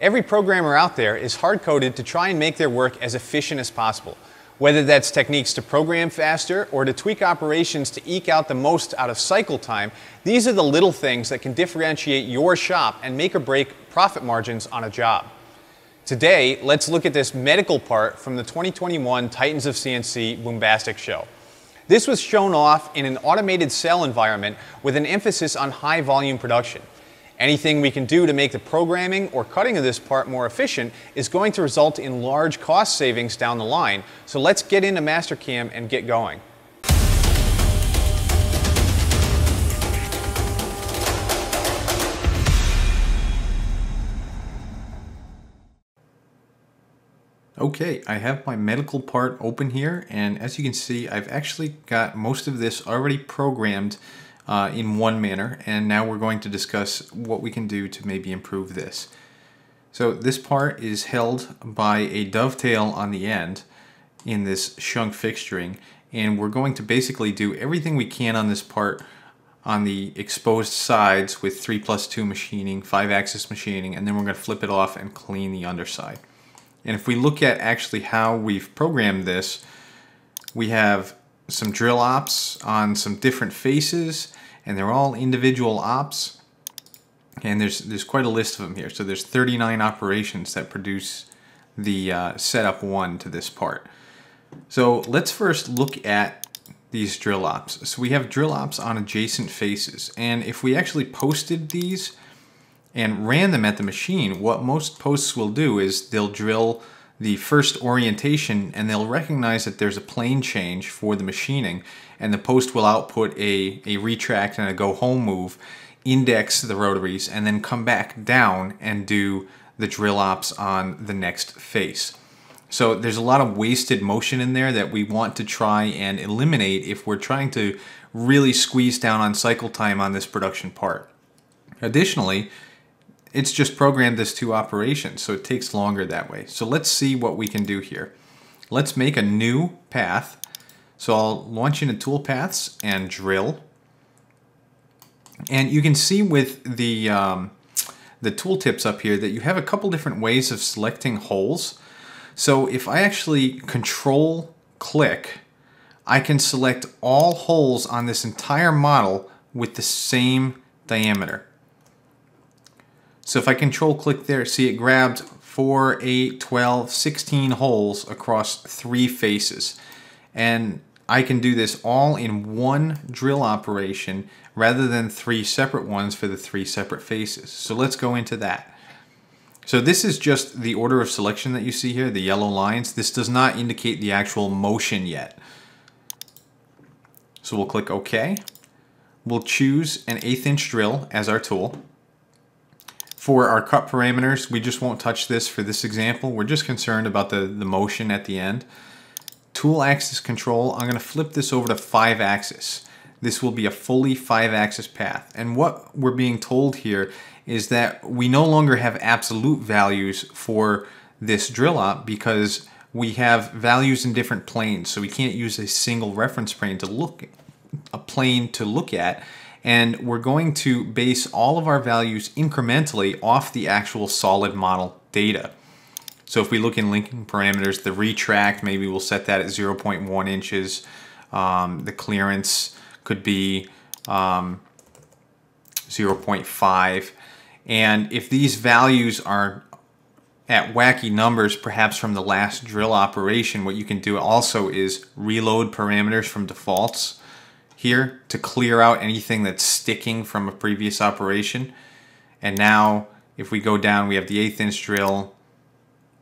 Every programmer out there is hard-coded to try and make their work as efficient as possible, whether that's techniques to program faster or to tweak operations to eke out the most out of cycle time. These are the little things that can differentiate your shop and make or break profit margins on a job. Today, let's look at this medical part from the 2021 Titans of CNC Boombastic Show. This was shown off in an automated cell environment with an emphasis on high volume production. Anything we can do to make the programming or cutting of this part more efficient is going to result in large cost savings down the line. So let's get into Mastercam and get going. Okay, I have my medical part open here, and as you can see, I've actually got most of this already programmed in one manner, and now we're going to discuss what we can do to maybe improve this. So this part is held by a dovetail on the end in this shunk fixturing, and we're going to basically do everything we can on this part on the exposed sides with 3+2 machining, 5-axis machining, and then we're going to flip it off and clean the underside. And if we look at actually how we've programmed this, we have some drill ops on some different faces, and they're all individual ops. And there's quite a list of them here. So there's 39 operations that produce the setup one to this part. So let's first look at these drill ops. So we have drill ops on adjacent faces. And if we actually posted these and ran them at the machine, what most posts will do is they'll drill the first orientation and they'll recognize that there's a plane change for the machining, and the post will output a retract and a go home move, index the rotaries, and then come back down and do the drill ops on the next face. So there's a lot of wasted motion in there that we want to try and eliminate if we're trying to really squeeze down on cycle time on this production part. Additionally, it's just programmed as 2 operations, so it takes longer that way. So let's see what we can do here. Let's make a new path. So I'll launch into toolpaths and drill. And you can see with the tooltips up here that you have a couple different ways of selecting holes. So if I actually control click, I can select all holes on this entire model with the same diameter. So if I control click there, see it grabbed 4, 8, 12, 16 holes across 3 faces. And I can do this all in one drill operation rather than 3 separate ones for the 3 separate faces. So let's go into that. So this is just the order of selection that you see here, the yellow lines. This does not indicate the actual motion yet. So we'll click OK. We'll choose an 1/8" drill as our tool. For our cut parameters, we just won't touch this for this example. We're just concerned about the motion at the end. Tool axis control, I'm going to flip this over to 5-axis. This will be a fully 5-axis path. And what we're being told here is that we no longer have absolute values for this drill op because we have values in different planes. So we can't use a single reference plane to look at. And we're going to base all of our values incrementally off the actual solid model data. So if we look in linking parameters, the retract, maybe we'll set that at 0.1 inches. The clearance could be 0.5. And if these values are at wacky numbers, perhaps from the last drill operation, what you can do also is reload parameters from defaults here to clear out anything that's sticking from a previous operation. And now if we go down, we have the 1/8" drill.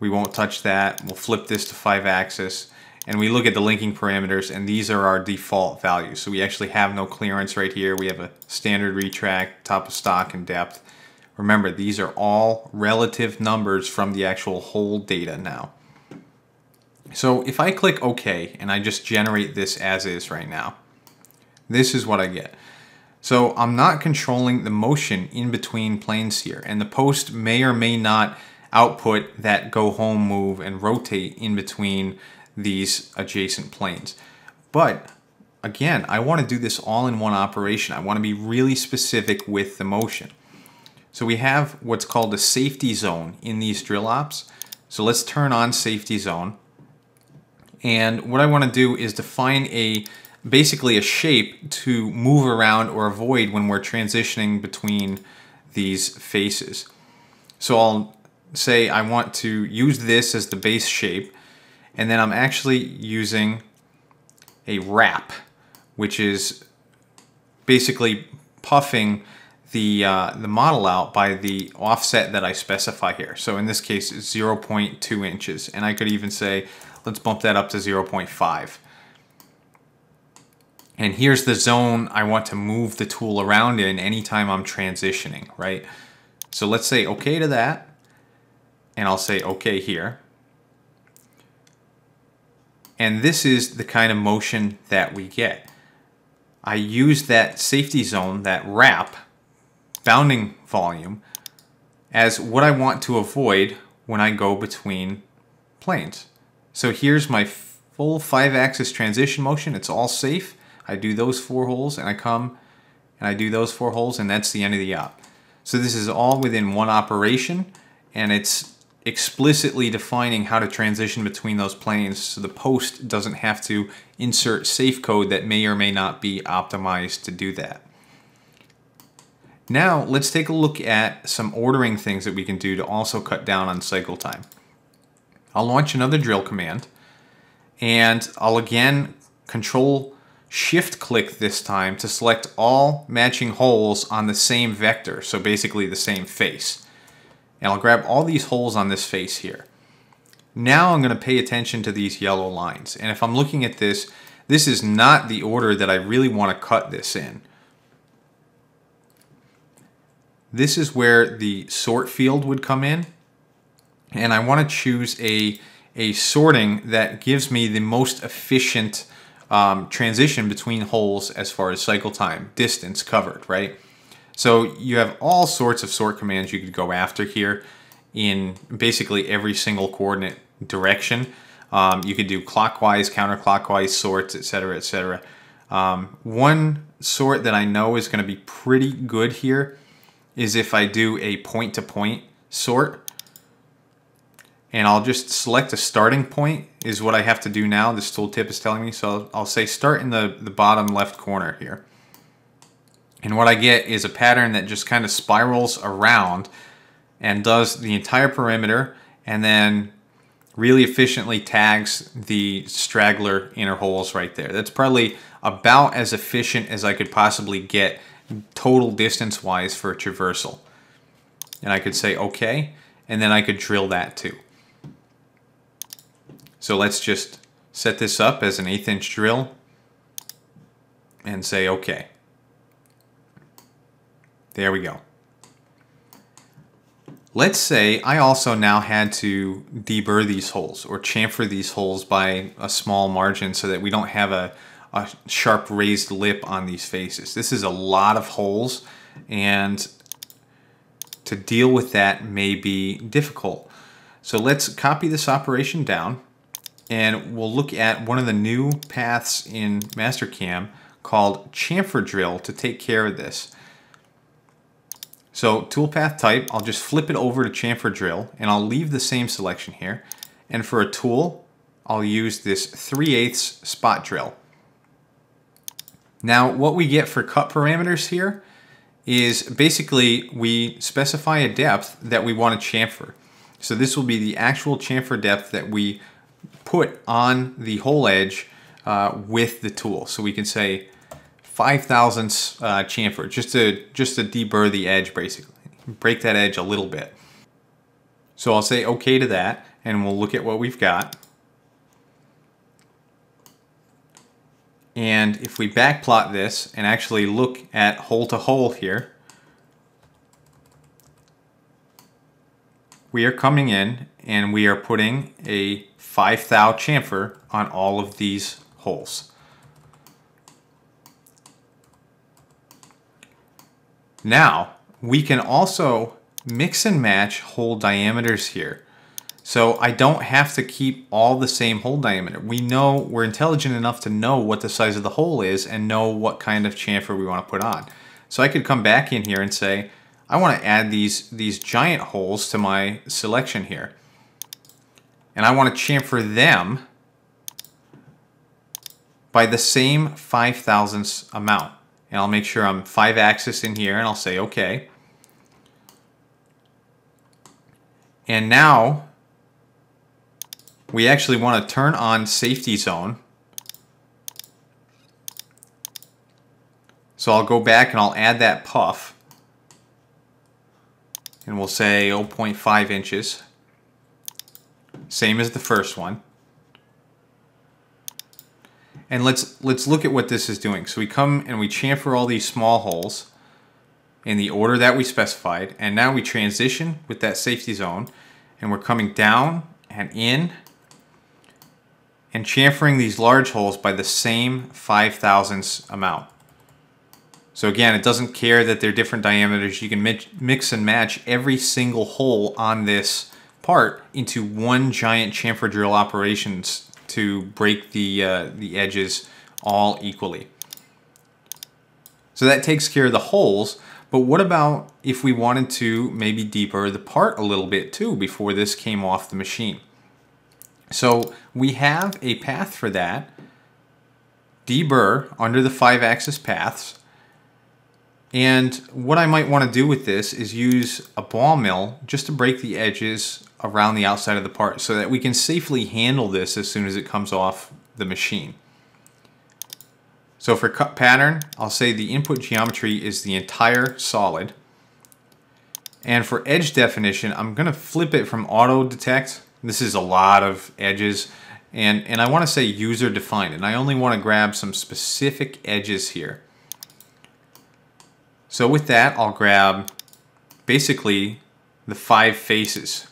We won't touch that. We'll flip this to 5-axis, and we look at the linking parameters, and these are our default values. So we actually have no clearance right here. We have a standard retract, top of stock, and depth. Remember, these are all relative numbers from the actual whole data now. So if I click OK and I just generate this as is right now, this is what I get. So I'm not controlling the motion in between planes here, and the post may or may not output that go home move and rotate in between these adjacent planes. But again, I want to do this all in one operation. I want to be really specific with the motion. So we have what's called a safety zone in these drill ops. So let's turn on safety zone. And what I want to do is define basically a shape to move around or avoid when we're transitioning between these faces. So I'll say I want to use this as the base shape, and then I'm actually using a wrap, which is basically puffing the model out by the offset that I specify here. So in this case, it's 0.2 inches, and I could even say, let's bump that up to 0.5. And here's the zone I want to move the tool around in anytime I'm transitioning, right? So let's say okay to that, and I'll say okay here. And this is the kind of motion that we get. I use that safety zone, that wrap, bounding volume, as what I want to avoid when I go between planes. So here's my full 5-axis transition motion. It's all safe. I do those 4 holes, and I come, and I do those 4 holes, and that's the end of the op. So this is all within one operation, and it's explicitly defining how to transition between those planes so the post doesn't have to insert safe code that may or may not be optimized to do that. Now let's take a look at some ordering things that we can do to also cut down on cycle time. I'll launch another drill command, and I'll again Control-Shift-click this time to select all matching holes on the same vector, so basically the same face. And I'll grab all these holes on this face here. Now I'm going to pay attention to these yellow lines. And if I'm looking at this, this is not the order that I really want to cut this in. This is where the sort field would come in. And I want to choose a sorting that gives me the most efficient transition between holes as far as cycle time, distance covered, right? So you have all sorts of sort commands you could go after here in basically every single coordinate direction. You could do clockwise, counterclockwise sorts, etc., etc. One sort that I know is going to be pretty good here is if I do a point-to-point sort. And I'll just select a starting point is what I have to do now. This tooltip is telling me, so I'll say start in the bottom left corner here. And what I get is a pattern that just kind of spirals around and does the entire perimeter and then really efficiently tags the straggler inner holes right there. That's probably about as efficient as I could possibly get total distance-wise for a traversal. And I could say OK, and then I could drill that too. So let's just set this up as an 1/8-inch drill and say OK. There we go. Let's say I also now had to deburr these holes or chamfer these holes by a small margin so that we don't have a sharp raised lip on these faces. This is a lot of holes, and to deal with that may be difficult. So let's copy this operation down, and we'll look at one of the new paths in Mastercam called chamfer drill to take care of this. So toolpath type, I'll just flip it over to chamfer drill, and I'll leave the same selection here. And for a tool, I'll use this 3/8 spot drill. Now what we get for cut parameters here is basically we specify a depth that we want to chamfer. So this will be the actual chamfer depth that we put on the hole edge with the tool. So we can say 5,000ths chamfer, just to deburr the edge, basically. Break that edge a little bit. So I'll say okay to that, and we'll look at what we've got. And if we backplot this and actually look at hole to hole here, we are coming in and we are putting a 5 thou chamfer on all of these holes. Now, we can also mix and match hole diameters here. So I don't have to keep all the same hole diameter. We're intelligent enough to know what the size of the hole is and know what kind of chamfer we want to put on. So I could come back in here and say, I want to add these giant holes to my selection here. And I want to chamfer them by the same 5,000ths amount. And I'll make sure I'm 5-axis in here, and I'll say OK. And now we actually want to turn on safety zone. So I'll go back and I'll add that puff. And we'll say 0.5 inches. Same as the first one. And let's look at what this is doing. So we come and we chamfer all these small holes in the order that we specified, and now we transition with that safety zone, and we're coming down and in and chamfering these large holes by the same 5,000ths amount. So again, it doesn't care that they're different diameters. You can mix and match every single hole on this part into one giant chamfer drill operations to break the edges all equally. So that takes care of the holes, but what about if we wanted to maybe deburr the part a little bit too before this came off the machine? So we have a path for that. Deburr under the 5-axis paths. And what I might want to do with this is use a ball mill just to break the edges around the outside of the part so that we can safely handle this as soon as it comes off the machine. So for cut pattern, I'll say the input geometry is the entire solid. And for edge definition, I'm going to flip it from auto detect. This is a lot of edges. And I want to say user defined. And I only want to grab some specific edges here. So with that, I'll grab basically the 5 faces.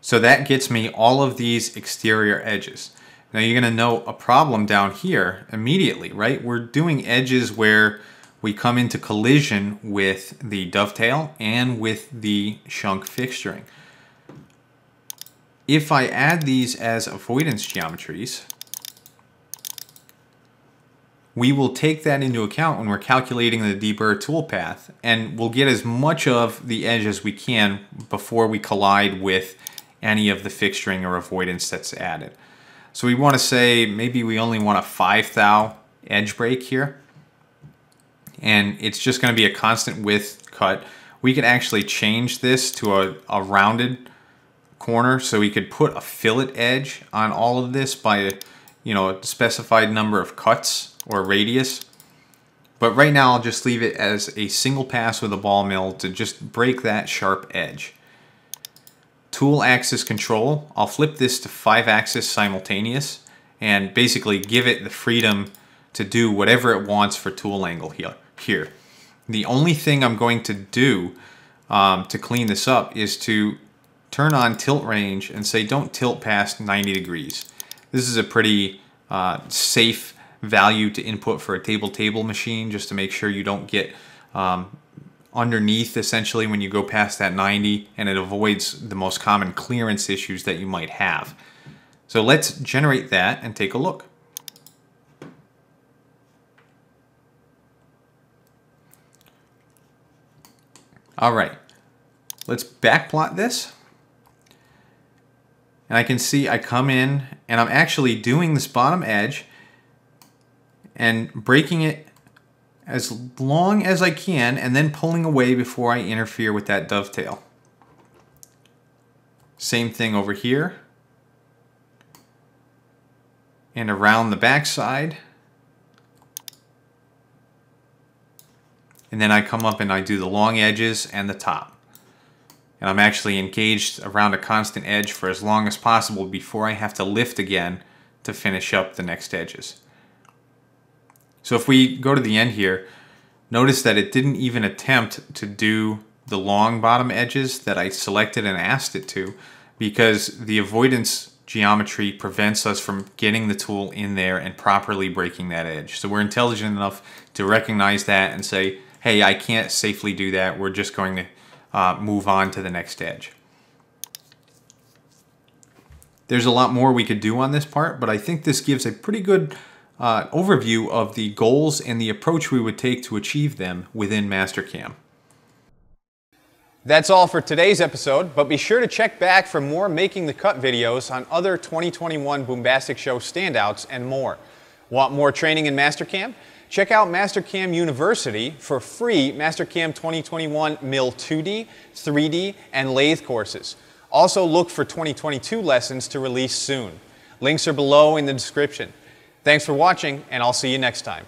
So that gets me all of these exterior edges. Now you're going to know a problem down here immediately, right? We're doing edges where we come into collision with the dovetail and with the shunk fixturing. If I add these as avoidance geometries, we will take that into account when we're calculating the deburr toolpath, and we'll get as much of the edge as we can before we collide with any of the fixturing or avoidance that's added. So we want to say maybe we only want a 5 thou edge break here, and it's just going to be a constant width cut. We could actually change this to a rounded corner, so we could put a fillet edge on all of this by a specified number of cuts or radius. But right now I'll just leave it as a single pass with a ball mill to just break that sharp edge. Tool axis control, I'll flip this to 5-axis simultaneous and basically give it the freedom to do whatever it wants for tool angle here. The only thing I'm going to do to clean this up is to turn on tilt range and say don't tilt past 90 degrees. This is a pretty safe value to input for a table machine, just to make sure you don't get underneath essentially when you go past that 90, and it avoids the most common clearance issues that you might have. So let's generate that and take a look. All right, let's backplot this. And I can see I come in and I'm actually doing this bottom edge and breaking it as long as I can and then pulling away before I interfere with that dovetail. Same thing over here and around the backside. And then I come up and I do the long edges and the top. And I'm actually engaged around a constant edge for as long as possible before I have to lift again to finish up the next edges. So if we go to the end here, notice that it didn't even attempt to do the long bottom edges that I selected and asked it to, because the avoidance geometry prevents us from getting the tool in there and properly breaking that edge. So we're intelligent enough to recognize that and say, hey, I can't safely do that. We're just going to move on to the next edge. There's a lot more we could do on this part, but I think this gives a pretty good overview of the goals and the approach we would take to achieve them within Mastercam. That's all for today's episode, but be sure to check back for more Making the Cut videos on other 2021 Boombastic Show standouts and more. Want more training in Mastercam? Check out Mastercam University for free Mastercam 2021 Mill 2D, 3D, and lathe courses. Also look for 2022 lessons to release soon. Links are below in the description. Thanks for watching, and I'll see you next time.